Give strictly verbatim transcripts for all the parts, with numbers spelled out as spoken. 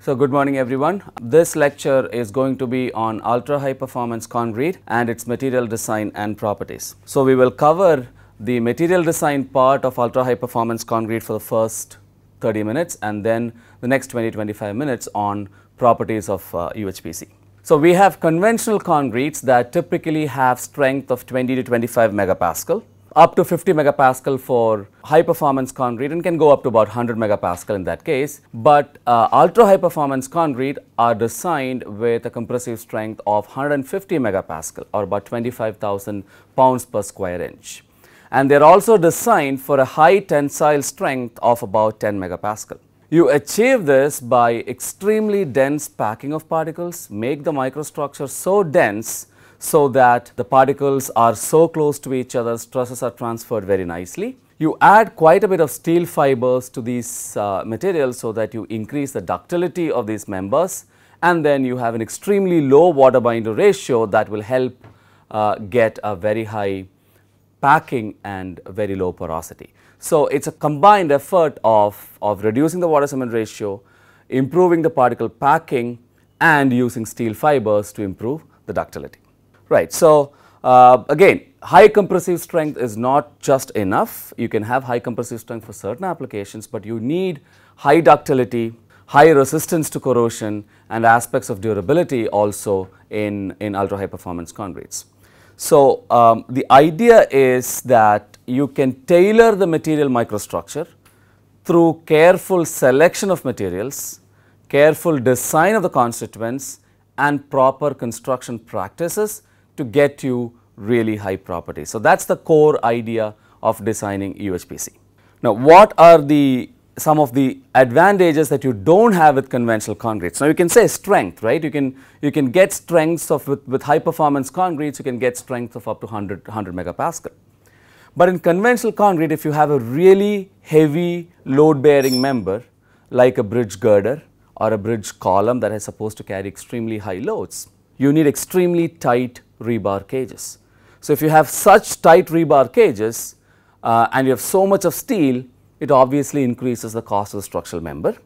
So good morning everyone. This lecture is going to be on ultra high performance concrete and its material design and properties. So we will cover the material design part of ultra high performance concrete for the first thirty minutes and then the next twenty to twenty-five minutes on properties of uh, U H P C. So we have conventional concretes that typically have strength of twenty to twenty-five megapascal, up to fifty megapascal for high performance concrete and can go up to about one hundred megapascal in that case. But uh, ultra high performance concrete are designed with a compressive strength of one hundred fifty megapascal or about twenty-five thousand pounds per square inch. And they are also designed for a high tensile strength of about ten megapascal. You achieve this by extremely dense packing of particles, make the microstructure so dense so that the particles are so close to each other, stresses are transferred very nicely. You add quite a bit of steel fibers to these uh, materials so that you increase the ductility of these members, and then you have an extremely low water binder ratio that will help uh, get a very high packing and very low porosity. So it's a combined effort of, of reducing the water cement ratio, improving the particle packing, and using steel fibers to improve the ductility. Right. So uh, again, high compressive strength is not just enough. You can have high compressive strength for certain applications, but you need high ductility, high resistance to corrosion, and aspects of durability also in, in ultra high performance concretes. So um, the idea is that you can tailor the material microstructure through careful selection of materials, careful design of the constituents, and proper construction practices to get you really high properties. So that's the core idea of designing U H P C. Now what are the some of the advantages that you don't have with conventional concretes? Now you can say strength, right? You can you can get strengths of with, with high performance concretes, you can get strength of up to one hundred megapascal. But in conventional concrete, if you have a really heavy load bearing member like a bridge girder or a bridge column that is supposed to carry extremely high loads, you need extremely tight rebar cages. So if you have such tight rebar cages uh, and you have so much of steel, it obviously increases the cost of the structural member,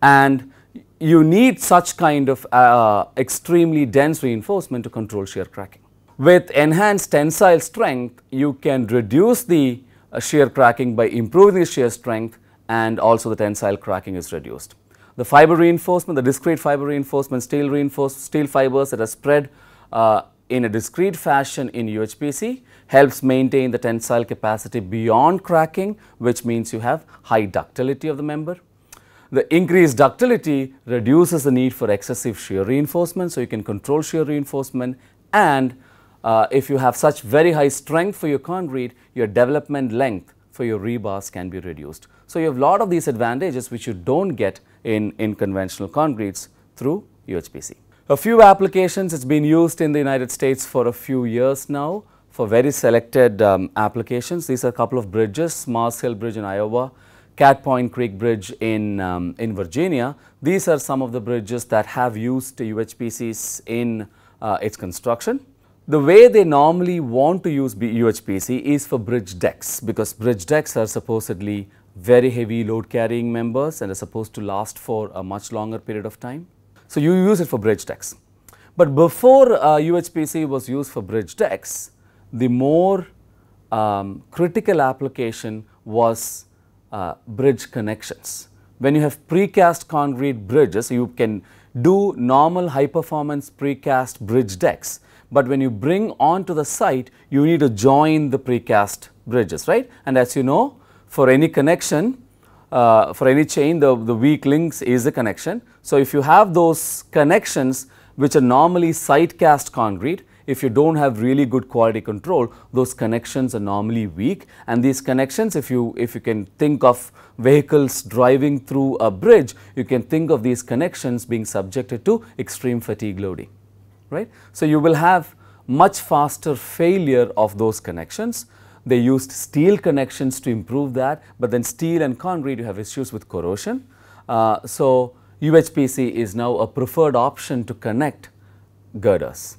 and you need such kind of uh, extremely dense reinforcement to control shear cracking. With enhanced tensile strength, you can reduce the uh, shear cracking by improving the shear strength, and also the tensile cracking is reduced. The fiber reinforcement, the discrete fiber reinforcement, steel reinforced steel fibers that are spread uh, in a discrete fashion in U H P C helps maintain the tensile capacity beyond cracking, which means you have high ductility of the member. The increased ductility reduces the need for excessive shear reinforcement, so you can control shear reinforcement, and uh, if you have such very high strength for your concrete, your development length for your rebars can be reduced. So you have a lot of these advantages which you don't get in, in conventional concretes through U H P C. A few applications, it's been used in the United States for a few years now for very selected um, applications. These are a couple of bridges, Mars Hill Bridge in Iowa, Cat Point Creek Bridge in, um, in Virginia. These are some of the bridges that have used U H P Cs in uh, its construction. The way they normally want to use U H P C is for bridge decks, because bridge decks are supposedly very heavy load carrying members and are supposed to last for a much longer period of time. So you use it for bridge decks. But before uh, U H P C was used for bridge decks, the more um, critical application was uh, bridge connections. When you have precast concrete bridges, you can do normal high performance precast bridge decks, but when you bring onto the site, you need to join the precast bridges, right? And as you know, for any connection, Uh, for any chain, the, the weak links is the connection. So if you have those connections which are normally site cast concrete, if you don't have really good quality control, those connections are normally weak. And these connections, if you if you can think of vehicles driving through a bridge, you can think of these connections being subjected to extreme fatigue loading, right? So you will have much faster failure of those connections. They used steel connections to improve that, but then steel and concrete, you have issues with corrosion. Uh, so U H P C is now a preferred option to connect girders.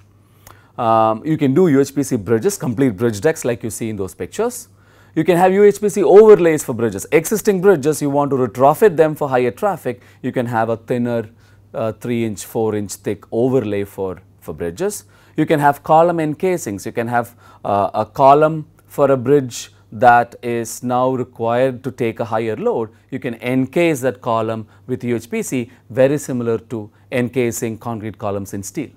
Um, you can do U H P C bridges, complete bridge decks like you see in those pictures. You can have U H P C overlays for bridges. Existing bridges, you want to retrofit them for higher traffic, you can have a thinner uh, three inch, four inch thick overlay for, for bridges. You can have column encasings, you can have uh, a column for a bridge that is now required to take a higher load. You can encase that column with U H P C, very similar to encasing concrete columns in steel.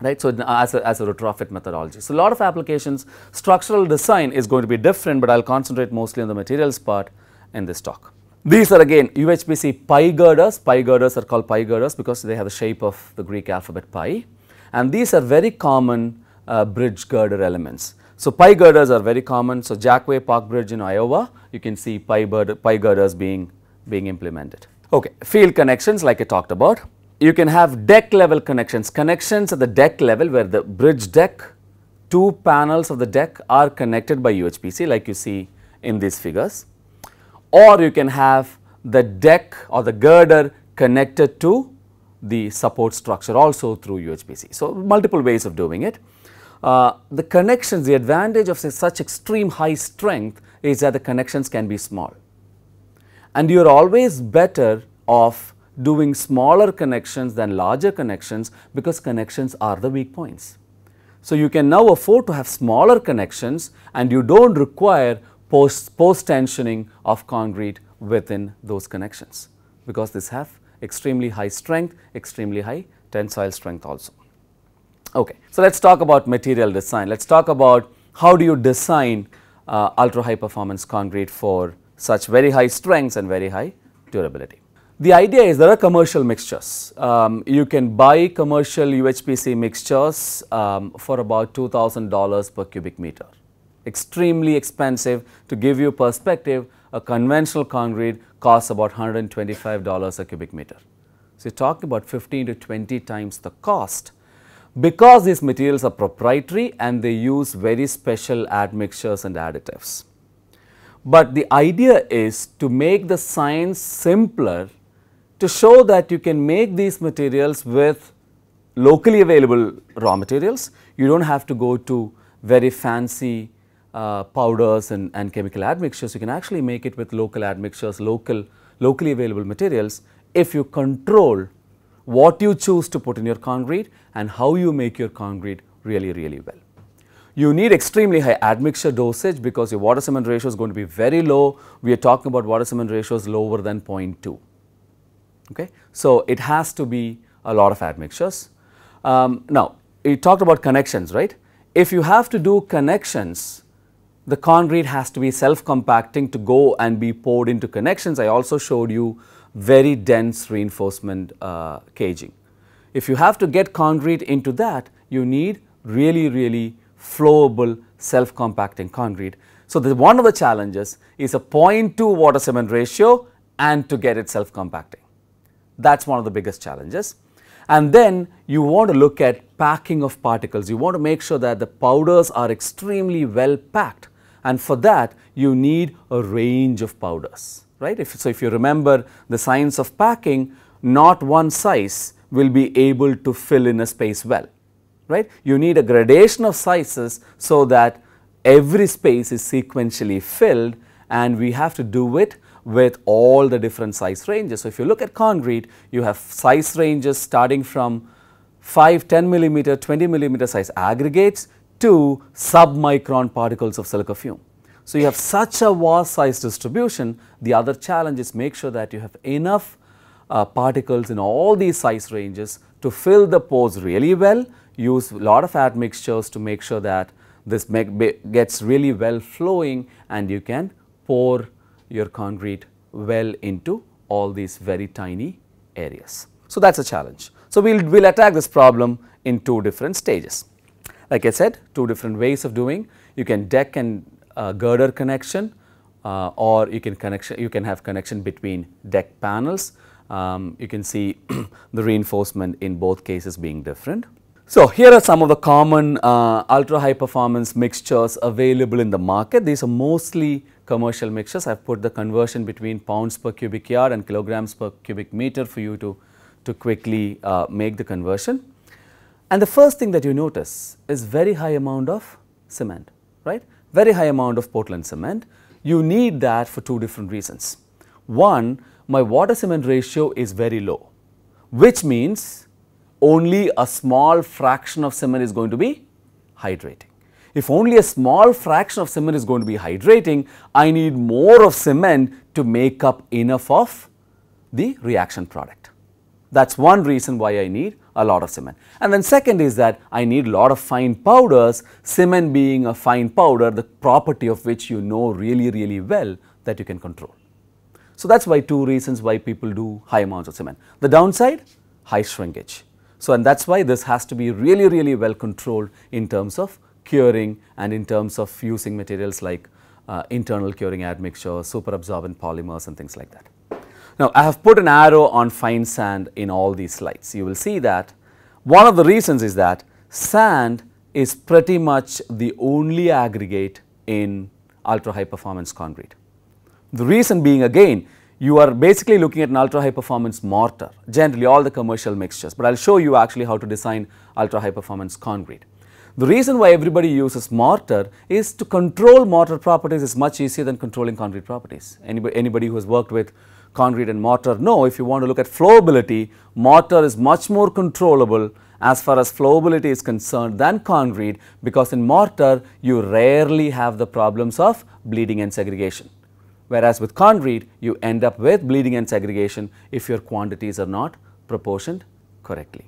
Right, so as a, as a retrofit methodology. So, a lot of applications, structural design is going to be different, but I will concentrate mostly on the materials part in this talk. These are again U H P C pi girders. Pi girders are called pi girders because they have the shape of the Greek alphabet pi, and these are very common uh, bridge girder elements. So, pi girders are very common. So, Jackway Park Bridge in Iowa, you can see pi, pi girders being, being implemented. Okay, field connections like I talked about. You can have deck level connections, connections at the deck level where the bridge deck, two panels of the deck are connected by U H P C like you see in these figures, or you can have the deck or the girder connected to the support structure also through U H P C. So, multiple ways of doing it. Uh, the connections, the advantage of say, such extreme high strength is that the connections can be small, and you are always better off doing smaller connections than larger connections because connections are the weak points. So, you can now afford to have smaller connections and you do not require post, post tensioning of concrete within those connections because these have extremely high strength, extremely high tensile strength also. Okay. So, let us talk about material design. Let us talk about how do you design uh, ultra high performance concrete for such very high strengths and very high durability. The idea is there are commercial mixtures. Um, you can buy commercial U H P C mixtures um, for about two thousand dollars per cubic meter. Extremely expensive. To give you perspective, a conventional concrete costs about one hundred twenty-five dollars a cubic meter. So, you are talking about fifteen to twenty times the cost. Because these materials are proprietary and they use very special admixtures and additives. But the idea is to make the science simpler, to show that you can make these materials with locally available raw materials. You do not have to go to very fancy uh, powders and, and chemical admixtures. You can actually make it with local admixtures, local, locally available materials if you control what you choose to put in your concrete and how you make your concrete really, really well. You need extremely high admixture dosage because your water cement ratio is going to be very low. We are talking about water cement ratios lower than zero point two. Okay? So, it has to be a lot of admixtures. Um, now, we talked about connections, right? If you have to do connections, the concrete has to be self-compacting to go and be poured into connections. I also showed you very dense reinforcement uh, caging. If you have to get concrete into that, you need really, really flowable self-compacting concrete. So, the one of the challenges is a zero point two water cement ratio and to get it self-compacting. That is one of the biggest challenges. And then you want to look at packing of particles. You want to make sure that the powders are extremely well packed, and for that you need a range of powders, right. If, so, if you remember the science of packing, not one size will be able to fill in a space well. Right? You need a gradation of sizes so that every space is sequentially filled, and we have to do it with all the different size ranges. So, if you look at concrete, you have size ranges starting from five, ten millimeter, twenty millimeter size aggregates to submicron particles of silica fume. So, you have such a vast size distribution. The other challenge is make sure that you have enough uh, particles in all these size ranges to fill the pores really well. Use a lot of admixtures to make sure that this make, gets really well flowing, and you can pour your concrete well into all these very tiny areas. So, that is a challenge. So, we will we'll attack this problem in two different stages. Like I said, two different ways of doing. You can deck and uh, girder connection uh, or you can, connection, you can have connection between deck panels. Um, you can see the reinforcement in both cases being different. So, here are some of the common uh, ultra high performance mixtures available in the market. These are mostly commercial mixtures. I have put the conversion between pounds per cubic yard and kilograms per cubic meter for you to, to quickly uh, make the conversion. And the first thing that you notice is very high amount of cement, right? Very high amount of Portland cement. You need that for two different reasons. One, my water cement ratio is very low, which means only a small fraction of cement is going to be hydrating. If only a small fraction of cement is going to be hydrating, I need more of cement to make up enough of the reaction product. That is one reason why I need a lot of cement. And then second is that I need a lot of fine powders, cement being a fine powder, the property of which you know really, really well that you can control. So that is why two reasons why people do high amounts of cement. The downside, high shrinkage. So and that is why this has to be really, really well controlled in terms of curing and in terms of using materials like uh, internal curing admixture, super absorbent polymers and things like that. Now, I have put an arrow on fine sand in all these slides. You will see that one of the reasons is that sand is pretty much the only aggregate in ultra high performance concrete. The reason being, again, you are basically looking at an ultra high performance mortar, generally all the commercial mixtures, but I will show you actually how to design ultra high performance concrete. The reason why everybody uses mortar is to control mortar properties is much easier than controlling concrete properties. Anybody, anybody who has worked with concrete and mortar know, if you want to look at flowability, mortar is much more controllable as far as flowability is concerned than concrete, because in mortar you rarely have the problems of bleeding and segregation. Whereas with concrete you end up with bleeding and segregation if your quantities are not proportioned correctly.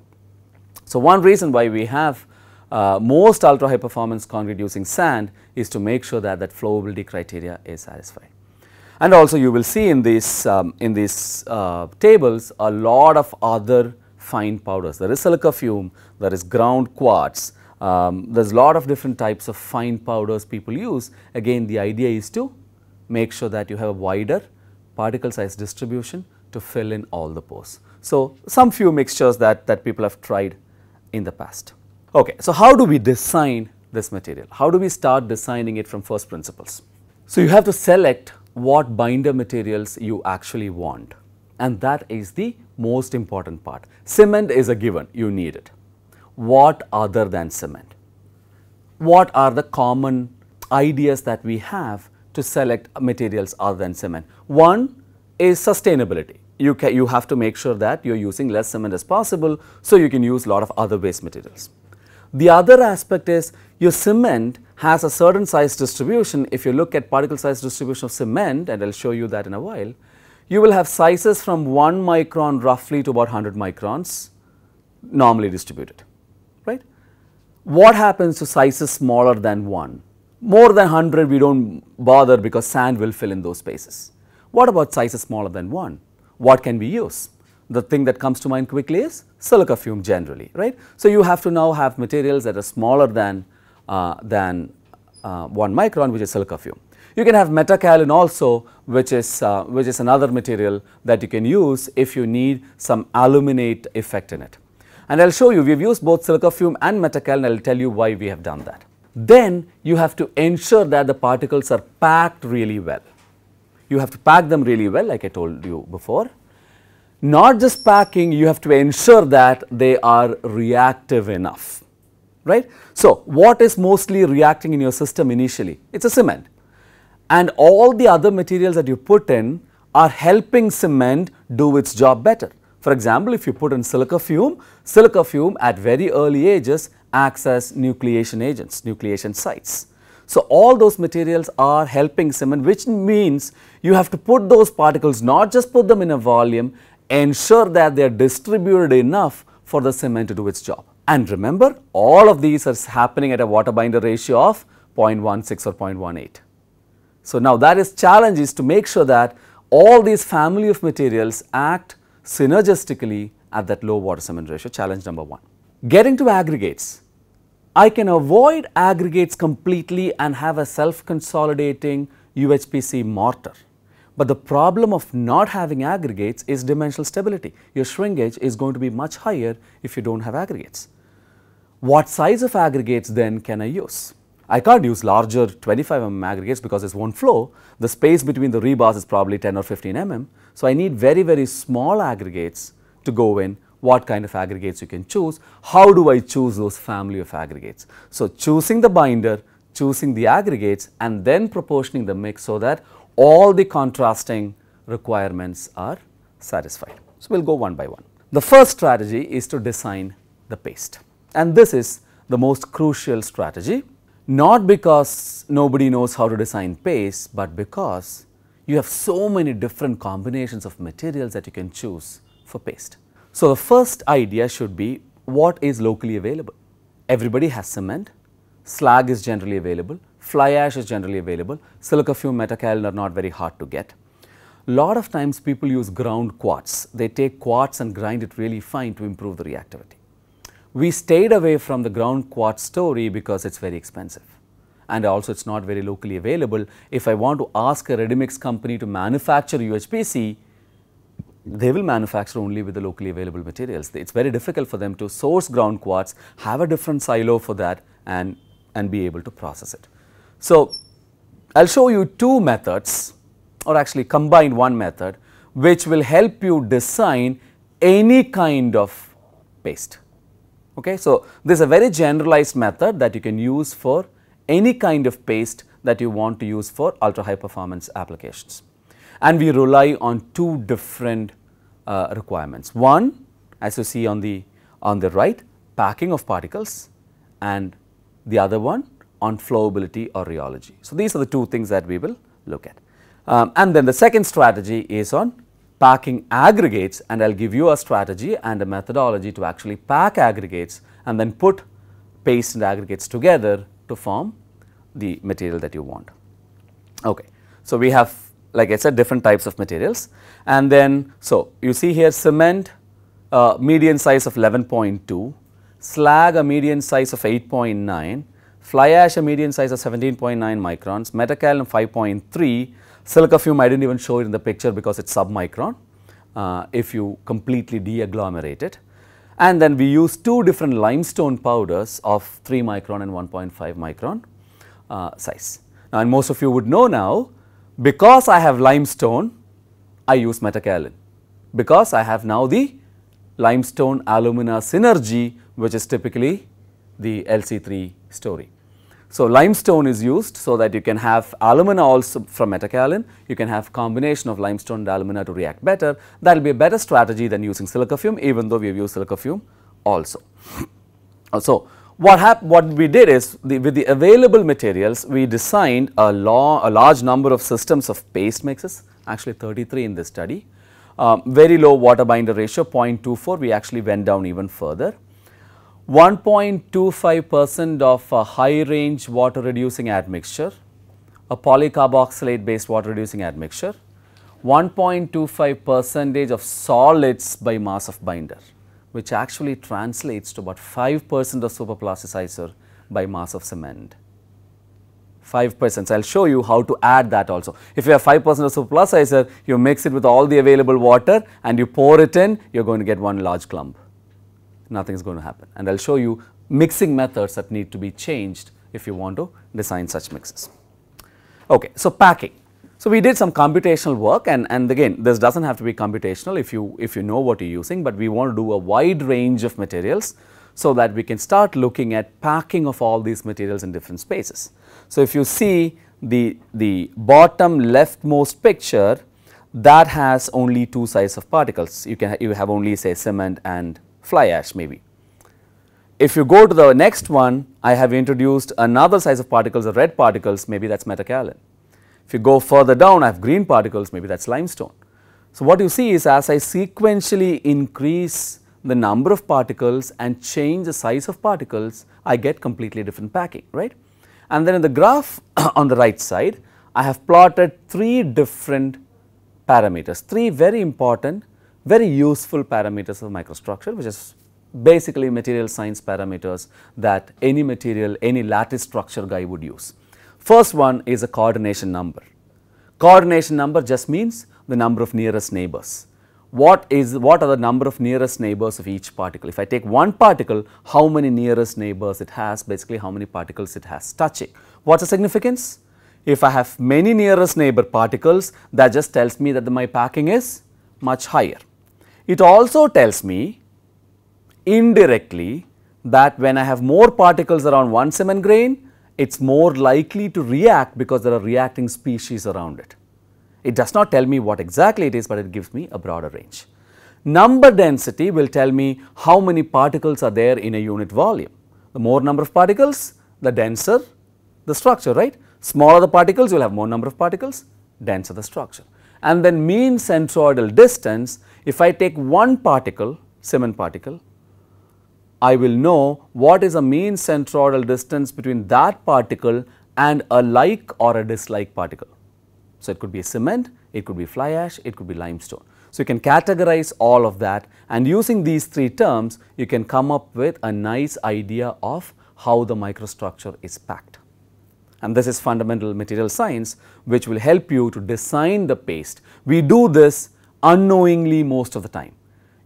So one reason why we have Uh, most ultra high performance concrete using sand is to make sure that that flowability criteria is satisfied. And also you will see in these um, in these uh, tables a lot of other fine powders. There is silica fume, there is ground quartz, um, there is a lot of different types of fine powders people use. Again, the idea is to make sure that you have a wider particle size distribution to fill in all the pores. So some few mixtures that, that people have tried in the past. Okay, so how do we design this material? How do we start designing it from first principles? So you have to select what binder materials you actually want, and that is the most important part. Cement is a given, you need it. What other than cement? What are the common ideas that we have to select materials other than cement? One is sustainability. You, can, you have to make sure that you are using less cement as possible, so you can use a lot of other waste materials. The other aspect is your cement has a certain size distribution. If you look at particle size distribution of cement, and I will show you that in a while, you will have sizes from one micron roughly to about one hundred microns normally distributed, right. What happens to sizes smaller than one? More than one hundred we do not bother because sand will fill in those spaces. What about sizes smaller than one? What can we use? The thing that comes to mind quickly is silica fume generally, right. So you have to now have materials that are smaller than, uh, than uh, one micron, which is silica fume. You can have metacalin also, which is, uh, which is another material that you can use if you need some aluminate effect in it. And I will show you, we have used both silica fume and metacalin. I will tell you why we have done that. Then you have to ensure that the particles are packed really well. You have to pack them really well, like I told you before. Not just packing, you have to ensure that they are reactive enough, right. So what is mostly reacting in your system initially? It is a cement, and all the other materials that you put in are helping cement do its job better. For example, if you put in silica fume, silica fume at very early ages acts as nucleation agents, nucleation sites. So all those materials are helping cement, which means you have to put those particles, not just put them in a volume, ensure that they are distributed enough for the cement to do its job. And remember, all of these are happening at a water binder ratio of zero point one six or zero point one eight. So now that is challenge, is to make sure that all these family of materials act synergistically at that low water cement ratio, challenge number one. Getting to aggregates, I can avoid aggregates completely and have a self-consolidating U H P C mortar. But the problem of not having aggregates is dimensional stability. Your shrinkage is going to be much higher if you do not have aggregates. What size of aggregates then can I use? I can't use larger twenty-five millimeter aggregates because this won't flow. The space between the rebars is probably ten or fifteen millimeters. So I need very, very small aggregates to go in what kind of aggregates you can choose, how do I choose those family of aggregates. So, choosing the binder, choosing the aggregates, and then proportioning the mix so that all the contrasting requirements are satisfied. So, we will go one by one. The first strategy is to design the paste, and this is the most crucial strategy, not because nobody knows how to design paste, but because you have so many different combinations of materials that you can choose for paste. So, the first idea should be what is locally available. Everybody has cement, slag is generally available, fly ash is generally available, silica fume, metakaolin are not very hard to get. Lot of times people use ground quartz, they take quartz and grind it really fine to improve the reactivity. We stayed away from the ground quartz story because it is very expensive, and also it is not very locally available. If I want to ask a ready mix company to manufacture U H P C, they will manufacture only with the locally available materials. It is very difficult for them to source ground quartz, have a different silo for that, and, and be able to process it. So, I will show you two methods, or actually combine one method, which will help you design any kind of paste. Okay, so, this is a very generalized method that you can use for any kind of paste that you want to use for ultra high performance applications. And we rely on two different uh, requirements. One, as you see on the on the right, packing of particles, and the other one on flowability or rheology. So, these are the two things that we will look at. Um, and then the second strategy is on packing aggregates, and I will give you a strategy and a methodology to actually pack aggregates and then put paste and aggregates together to form the material that you want. Okay. So, we have, like I said, different types of materials, and then so you see here cement, uh, median size of eleven point two, slag a median size of eight point nine, fly ash a median size of seventeen point nine microns, metakaolin five point three. Silica fume, I did not even show it in the picture because it is submicron uh, if you completely deagglomerate it. And then we use two different limestone powders of three micron and one point five micron uh, size. Now, and most of you would know now, because I have limestone, I use metakaolin, because I have now the limestone alumina synergy, which is typically the L C three story. So, limestone is used so that you can have alumina also from metakaolin, you can have combination of limestone and alumina to react better. That will be a better strategy than using silica fume, even though we have used silica fume also. So, what hap what we did is the, with the available materials, we designed a, law, a large number of systems of paste mixes, actually thirty-three in this study, um, very low water binder ratio zero point two four, we actually went down even further. one point two five percent of a high range water reducing admixture, a polycarboxylate based water reducing admixture, one point two five percent of solids by mass of binder, which actually translates to about five percent of superplasticizer by mass of cement. five percent. So, I will show you how to add that also. If you have five percent of superplasticizer, you mix it with all the available water and you pour it in, you are going to get one large clump. Nothing is going to happen, and I will show you mixing methods that need to be changed if you want to design such mixes. Okay, so, packing. So, we did some computational work, and, and again this does not have to be computational if you, if you know what you are using, but we want to do a wide range of materials so that we can start looking at packing of all these materials in different spaces. So, if you see the, the bottom leftmost picture, that has only two sides of particles, you can you have only say cement and fly ash maybe. If you go to the next one, I have introduced another size of particles, the red particles, maybe that is metakaolin. If you go further down, I have green particles, maybe that is limestone. So, what you see is as I sequentially increase the number of particles and change the size of particles, I get completely different packing, right. And then in the graph on the right side, I have plotted three different parameters, three very important very useful parameters of microstructure, which is basically material science parameters that any material, any lattice structure guy would use. First one is a coordination number. Coordination number just means the number of nearest neighbors. What is, what are the number of nearest neighbors of each particle? If I take one particle, how many nearest neighbors it has, basically how many particles it has touching. What's the significance? If I have many nearest neighbor particles, that just tells me that the, my packing is much higher. It also tells me indirectly that when I have more particles around one cement grain, it is more likely to react because there are reacting species around it. It does not tell me what exactly it is, but it gives me a broader range. Number density will tell me how many particles are there in a unit volume. The more number of particles, the denser the structure, right? Smaller the particles, you will have more number of particles, denser the structure. And then mean centroidal distance, if I take one particle, cement particle, I will know what is a mean centroidal distance between that particle and a like or a dislike particle. So, it could be a cement, it could be fly ash, it could be limestone. So, you can categorize all of that, and using these three terms, you can come up with a nice idea of how the microstructure is packed. And this is fundamental material science, which will help you to design the paste. We do this unknowingly most of the time.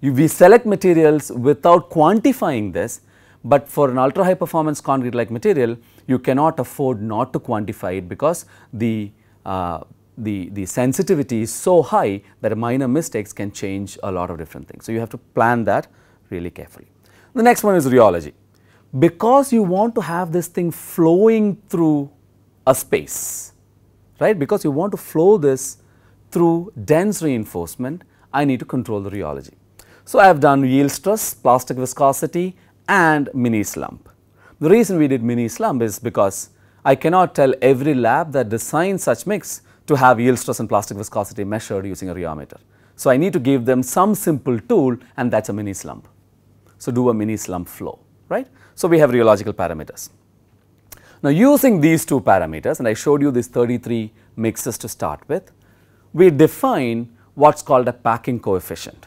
We select materials without quantifying this, but for an ultra high performance concrete like material, you cannot afford not to quantify it, because the, uh, the, the sensitivity is so high that minor mistakes can change a lot of different things. So, you have to plan that really carefully. The next one is rheology. Because you want to have this thing flowing through a space, right? Because you want to flow this through dense reinforcement, I need to control the rheology. So, I have done yield stress, plastic viscosity and mini slump. The reason we did mini slump is because I cannot tell every lab that designs such mix to have yield stress and plastic viscosity measured using a rheometer. So, I need to give them some simple tool, and that is a mini slump. So, do a mini slump flow, right. So, we have rheological parameters. Now, using these two parameters, and I showed you these thirty-three mixes to start with, we define what is called a packing coefficient.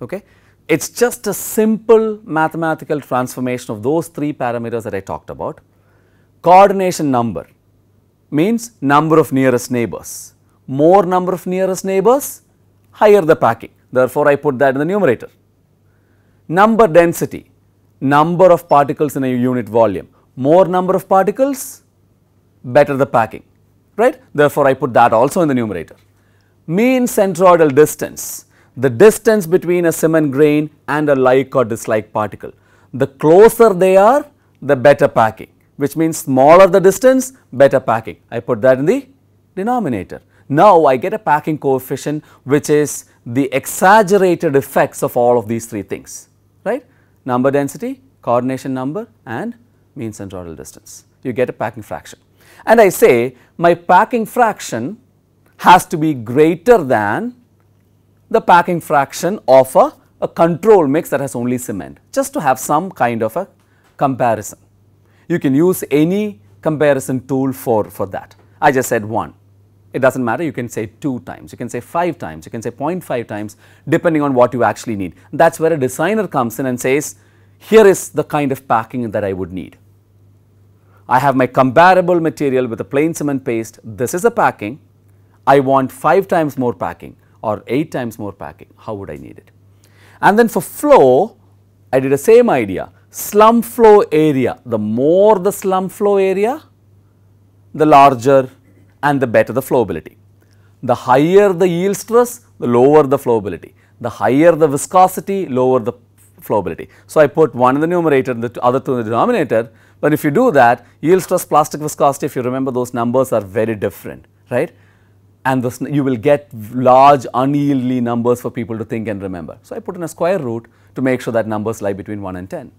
Okay. It is just a simple mathematical transformation of those three parameters that I talked about. Coordination number means number of nearest neighbors. More number of nearest neighbors, higher the packing. Therefore, I put that in the numerator. Number density, number of particles in a unit volume. More number of particles, better the packing, right. Therefore, I put that also in the numerator. Mean centroidal distance, the distance between a cement grain and a like or dislike particle. The closer they are, the better packing, which means smaller the distance, better packing. I put that in the denominator. Now, I get a packing coefficient which is the exaggerated effects of all of these three things, right. Number density, coordination number and mean centroidal distance. You get a packing fraction. And I say my packing fraction has to be greater than the packing fraction of a, a control mix that has only cement, just to have some kind of a comparison. You can use any comparison tool for, for that. I just said one. It does not matter, you can say two times, you can say five times, you can say zero point five times, depending on what you actually need. That is where a designer comes in and says, here is the kind of packing that I would need. I have my comparable material with a plain cement paste, this is a packing, I want five times more packing or eight times more packing, how would I need it? And then for flow, I did the same idea, slump flow area, the more the slump flow area, the larger and the better the flowability. The higher the yield stress, the lower the flowability. The higher the viscosity, lower the flowability. So, I put one in the numerator and the other two in the denominator, but if you do that, yield stress, plastic viscosity, if you remember, those numbers are very different, right? And this, you will get large unyieldly numbers for people to think and remember. So, I put in a square root to make sure that numbers lie between one and ten.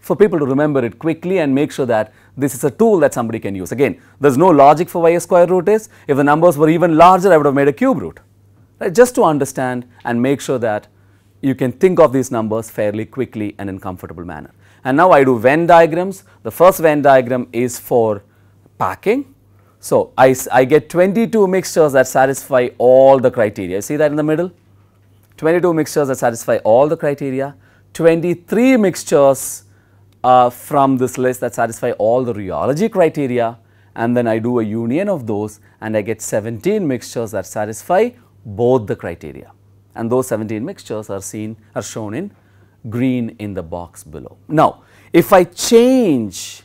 For people to remember it quickly and make sure that this is a tool that somebody can use. Again, there is no logic for why a square root is. If the numbers were even larger, I would have made a cube root, right? Just to understand and make sure that you can think of these numbers fairly quickly and in a comfortable manner. And now, I do Venn diagrams. The first Venn diagram is for packing. So, I, I get twenty-two mixtures that satisfy all the criteria. You see that in the middle? twenty-two mixtures that satisfy all the criteria, twenty-three mixtures uh, from this list that satisfy all the rheology criteria, and then I do a union of those and I get seventeen mixtures that satisfy both the criteria. And those seventeen mixtures are seen, are shown in green in the box below. Now, if I change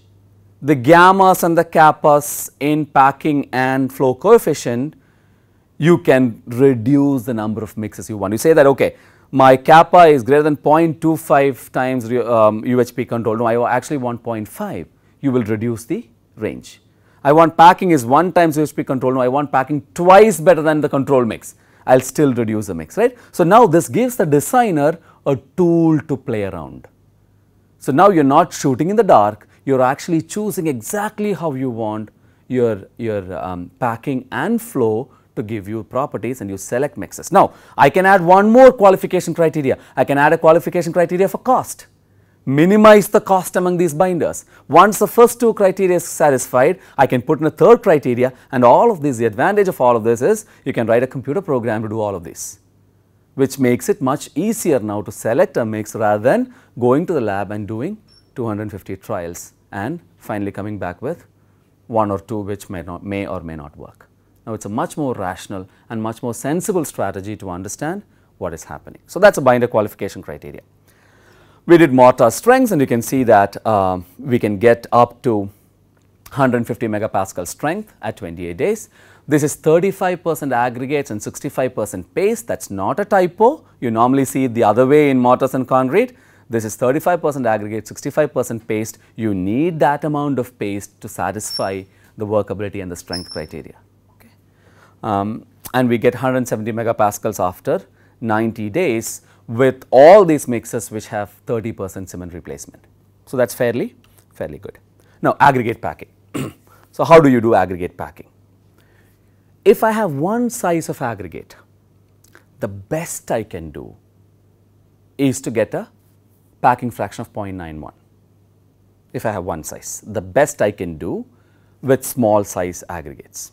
the gammas and the kappas in packing and flow coefficient, you can reduce the number of mixes you want. You say that, okay, my kappa is greater than zero point two five times um, U H P control. No, I actually want zero point five. You will reduce the range. I want packing is one times U H P control. No, I want packing twice better than the control mix. I will still reduce the mix, right. So, now this gives the designer a tool to play around. So, now you are not shooting in the dark, you are actually choosing exactly how you want your, your um, packing and flow to give you properties, and you select mixes. Now, I can add one more qualification criteria. I can add a qualification criteria for cost. Minimize the cost among these binders. Once the first two criteria is satisfied, I can put in a third criteria, and all of these, the advantage of all of this is you can write a computer program to do all of this, which makes it much easier now to select a mix rather than going to the lab and doing two hundred fifty trials and finally coming back with one or two which may, not, may or may not work. Now, it is a much more rational and much more sensible strategy to understand what is happening. So, that is a binder qualification criteria. We did mortar strengths, and you can see that uh, we can get up to one hundred fifty megapascal strength at twenty-eight days. This is thirty-five percent aggregates and sixty-five percent paste. That is not a typo. You normally see it the other way in mortars and concrete. This is thirty-five percent aggregate, sixty-five percent paste. You need that amount of paste to satisfy the workability and the strength criteria. Okay. Um, and we get one hundred seventy megapascals after ninety days, with all these mixes which have thirty percent cement replacement. So, that is fairly, fairly good. Now, aggregate packing. So, how do you do aggregate packing? If I have one size of aggregate, the best I can do is to get a packing fraction of zero point nine one. If I have one size, the best I can do with small size aggregates.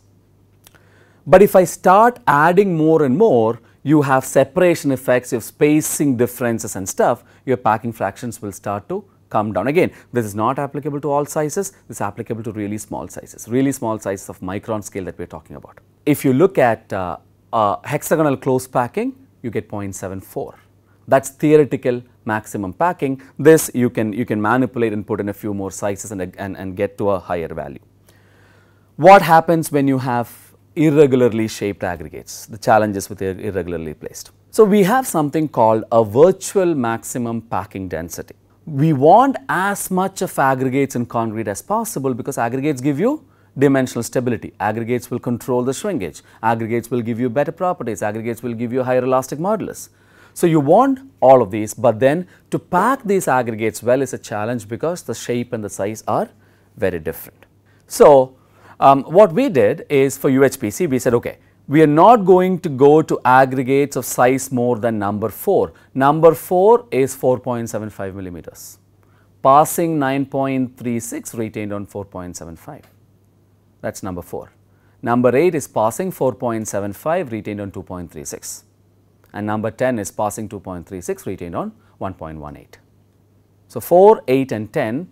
But if I start adding more and more, you have separation effects, you have spacing differences and stuff, your packing fractions will start to come down. Again, this is not applicable to all sizes, this is applicable to really small sizes, really small sizes of micron scale that we are talking about. If you look at uh, uh, hexagonal close packing, you get zero point seven four. That is theoretical maximum packing. This you can, you can manipulate and put in a few more sizes and, and, and get to a higher value. What happens when you have irregularly shaped aggregates, the challenges with irregularly placed? So, we have something called a virtual maximum packing density. We want as much of aggregates in concrete as possible because aggregates give you dimensional stability, aggregates will control the shrinkage, aggregates will give you better properties, aggregates will give you higher elastic modulus. So, you want all of these, but then to pack these aggregates well is a challenge because the shape and the size are very different. So, Um, what we did is for U H P C, we said, okay, we are not going to go to aggregates of size more than number four. Number four is four point seven five millimeters, passing nine point three six retained on four point seven five, that is number four. Number eight is passing four point seven five retained on two point three six, and number ten is passing two point three six retained on one point one eight. So, four, eight and ten,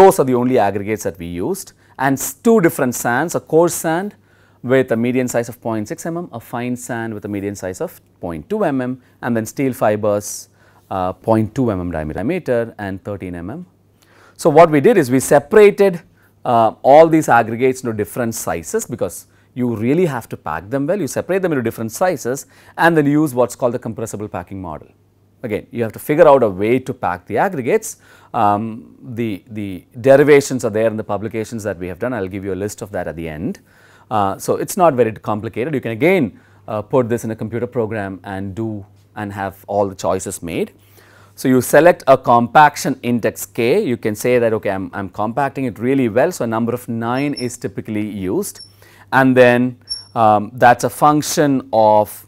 those are the only aggregates that we used. And two different sands, a coarse sand with a median size of zero point six millimeters, a fine sand with a median size of zero point two millimeters, and then steel fibers uh, zero point two millimeter diameter and thirteen millimeters. So, what we did is we separated uh, all these aggregates into different sizes because you really have to pack them well. You separate them into different sizes and then use what is called the compressible packing model. Again, you have to figure out a way to pack the aggregates. Um, the, the derivations are there in the publications that we have done. I will give you a list of that at the end. Uh, so, it is not very complicated. You can again uh, put this in a computer program and do and have all the choices made. So, you select a compaction index K. You can say that, okay, I am I'm compacting it really well. So, a number of nine is typically used, and then um, that is a function of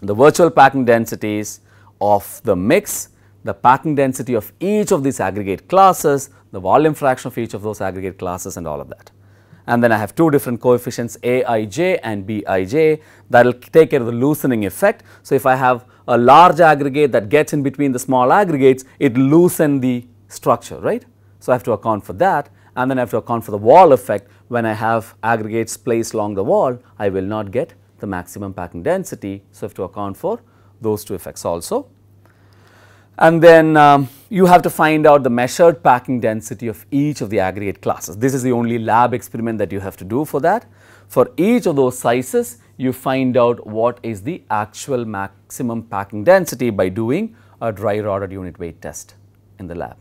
the virtual packing densities of the mix, the packing density of each of these aggregate classes, the volume fraction of each of those aggregate classes and all of that. And then I have two different coefficients A I J and B I J that will take care of the loosening effect. So, if I have a large aggregate that gets in between the small aggregates, it loosens the structure, right. So, I have to account for that, and then I have to account for the wall effect. When I have aggregates placed along the wall, I will not get the maximum packing density. So, I have to account for those two effects also. And then um, you have to find out the measured packing density of each of the aggregate classes. This is the only lab experiment that you have to do for that. For each of those sizes, you find out what is the actual maximum packing density by doing a dry rodded unit weight test in the lab,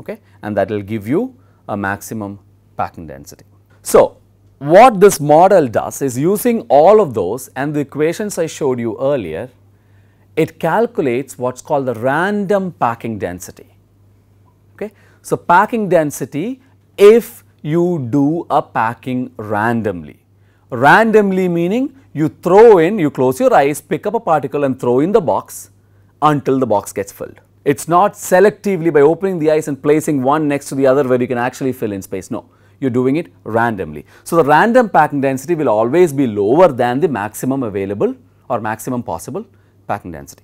okay, and that will give you a maximum packing density. So, what this model does is, using all of those and the equations I showed you earlier, it calculates what is called the random packing density. Okay? So, packing density if you do a packing randomly. Randomly meaning you throw in, you close your eyes, pick up a particle and throw in the box until the box gets filled. It is not selectively by opening the eyes and placing one next to the other where you can actually fill in space, no. You are doing it randomly. So, the random packing density will always be lower than the maximum available or maximum possible packing density.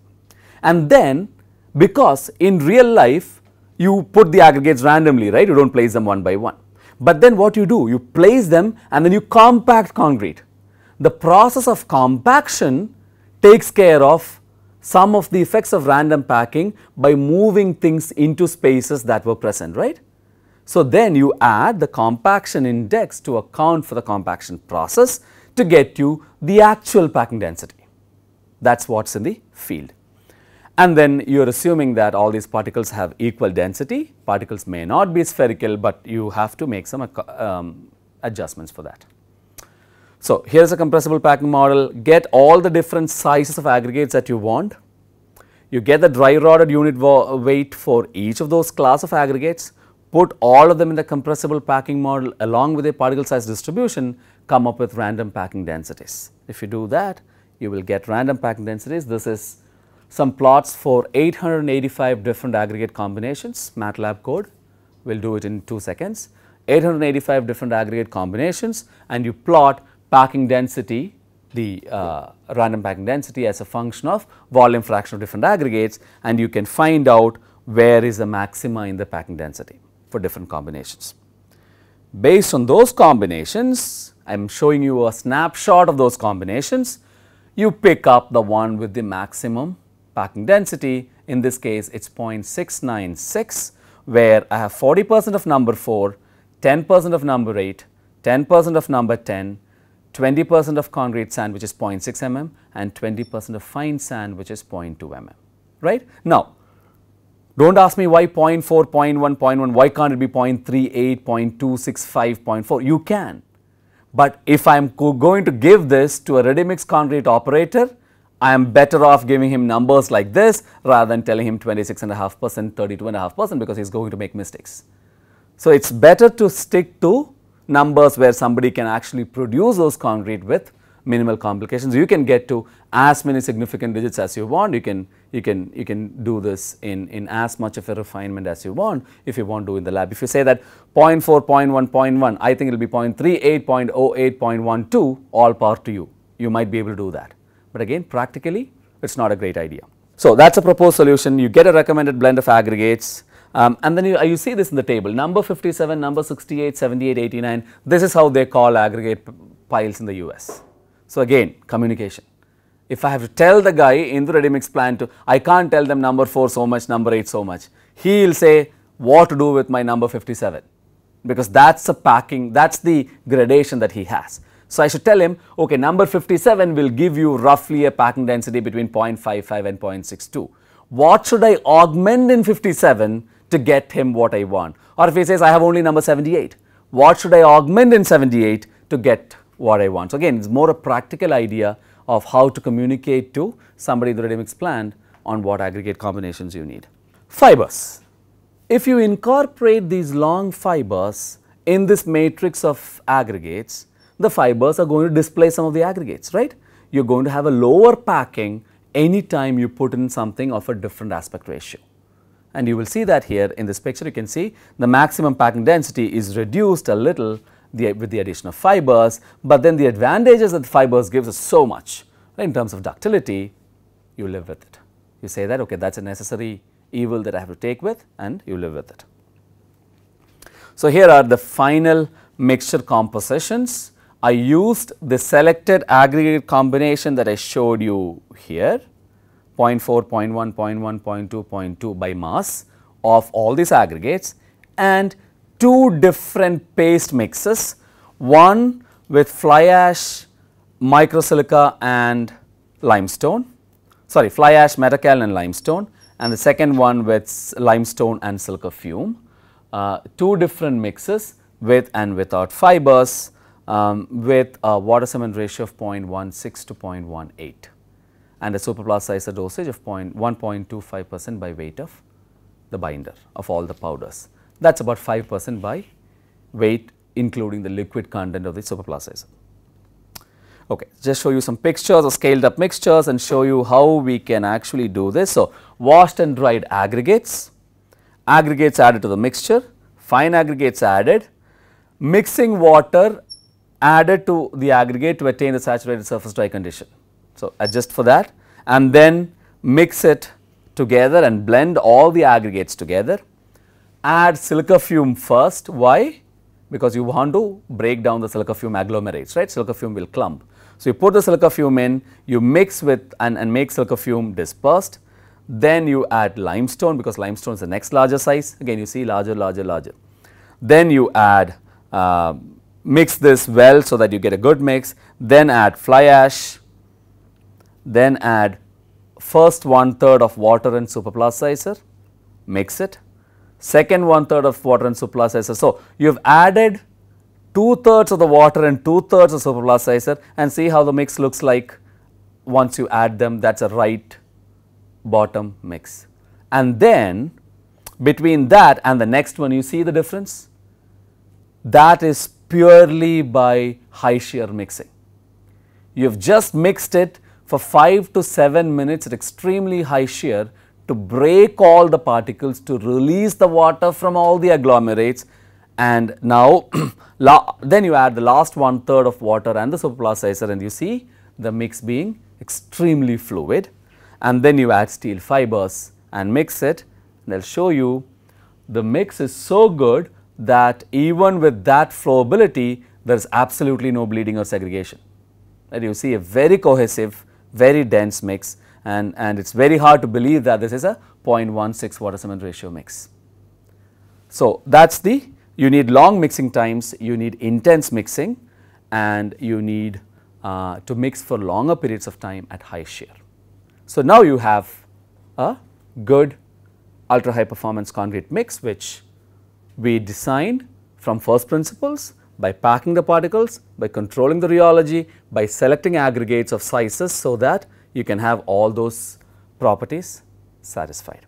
And then, because in real life you put the aggregates randomly, right, you do not place them one by one. But then what you do? You place them and then you compact concrete. The process of compaction takes care of some of the effects of random packing by moving things into spaces that were present, right. So, then you add the compaction index to account for the compaction process to get you the actual packing density. That is what is in the field. And then you are assuming that all these particles have equal density. Particles may not be spherical, but you have to make some um, adjustments for that. So, here is a compressible packing model. Get all the different sizes of aggregates that you want. You get the dry rodded unit weight for each of those class of aggregates. Put all of them in the compressible packing model along with a particle size distribution, come up with random packing densities. If you do that, you will get random packing densities. This is some plots for eight hundred eighty-five different aggregate combinations, MATLAB code, we will do it in two seconds. eight hundred eighty-five different aggregate combinations, and you plot packing density, the uh, random packing density as a function of volume fraction of different aggregates, and you can find out where is the maxima in the packing density for different combinations. Based on those combinations, I am showing you a snapshot of those combinations, you pick up the one with the maximum packing density. In this case, it is zero point six nine six, where I have forty percent of number four, ten percent of number eight, ten percent of number ten, twenty percent of concrete sand, which is zero point six millimeters, and twenty percent of fine sand, which is zero point two millimeters, right. Now, do not ask me why zero point four, zero point one, zero point one, why can't it be zero point three eight, zero point two six five, zero point four, you can. But if I am going to give this to a ready mix concrete operator, I am better off giving him numbers like this rather than telling him twenty-six point five percent, thirty-two point five percent, because he is going to make mistakes. So, it is better to stick to numbers where somebody can actually produce those concrete with minimal complications. You can get to as many significant digits as you want. You can you can you can do this in in as much of a refinement as you want if you want to in the lab. If you say that zero point four, zero point one, zero point one, I think it will be zero point three eight, zero point zero eight, zero point one two, all power to you. You might be able to do that, but again practically it is not a great idea. So, that is a proposed solution. You get a recommended blend of aggregates. Um, and then you, you see this in the table, number fifty-seven, number sixty-eight, seventy-eight, eighty-nine, this is how they call aggregate piles in the U S. So, again communication. If I have to tell the guy in the ready mix plant to, I can't tell them number four so much, number eight so much, he will say what to do with my number fifty-seven, because that is a packing, that is the gradation that he has. So, I should tell him, okay, number fifty-seven will give you roughly a packing density between zero point five five and zero point six two. What should I augment in fifty-seven to get him what I want? Or if he says I have only number seventy-eight, what should I augment in seventy-eight to get what I want? So, again, it is more a practical idea of how to communicate to somebody in the ready mix plant on what aggregate combinations you need. Fibers. If you incorporate these long fibers in this matrix of aggregates, the fibers are going to displace some of the aggregates, right? You are going to have a lower packing anytime you put in something of a different aspect ratio. And you will see that here in this picture, you can see the maximum packing density is reduced a little The, with the addition of fibers, but then the advantages that fibers gives us so much, right, in terms of ductility, you live with it. You say that, okay, that is a necessary evil that I have to take with, and you live with it. So, here are the final mixture compositions. I used the selected aggregate combination that I showed you here, zero point four, zero point one, zero point one, zero point two, zero point two by mass of all these aggregates, and two different paste mixes, one with fly ash microsilica and limestone, sorry fly ash, metacal and limestone, and the second one with limestone and silica fume. Uh, two different mixes with and without fibers, um, with a water cement ratio of zero point one six to zero point one eight and a superplasticizer dosage of one point two five percent by weight of the binder of all the powders. That is about five percent by weight including the liquid content of the superplasticizer. Okay, just show you some pictures of scaled up mixtures and show you how we can actually do this. So, washed and dried aggregates, aggregates added to the mixture, fine aggregates added, mixing water added to the aggregate to attain the saturated surface dry condition. So, adjust for that and then mix it together and blend all the aggregates together. Add silica fume first. Why? Because you want to break down the silica fume agglomerates, right? Silica fume will clump. So, you put the silica fume in, you mix with and, and make silica fume dispersed. Then you add limestone because limestone is the next larger size. Again, you see larger, larger, larger. Then you add, uh, mix this well so that you get a good mix. Then add fly ash. Then add first one third of water and superplasticizer, mix it. Second one third of water and superplasticizer. So, you have added two thirds of the water and two thirds of superplasticizer, and see how the mix looks like once you add them. That is a right bottom mix. And then between that and the next one, you see the difference? That is purely by high shear mixing. You have just mixed it for five to seven minutes at extremely high shear to break all the particles, to release the water from all the agglomerates, and now then you add the last one third of water and the superplasticizer, and you see the mix being extremely fluid, and then you add steel fibers and mix it, and I will show you the mix is so good that even with that flowability there is absolutely no bleeding or segregation, and you see a very cohesive, very dense mix. And, and it is very hard to believe that this is a zero point one six water cement ratio mix. So, that is the, you need long mixing times, you need intense mixing, and you need uh, to mix for longer periods of time at high shear. So, now you have a good ultra high performance concrete mix which we designed from first principles by packing the particles, by controlling the rheology, by selecting aggregates of sizes so that you can have all those properties satisfied.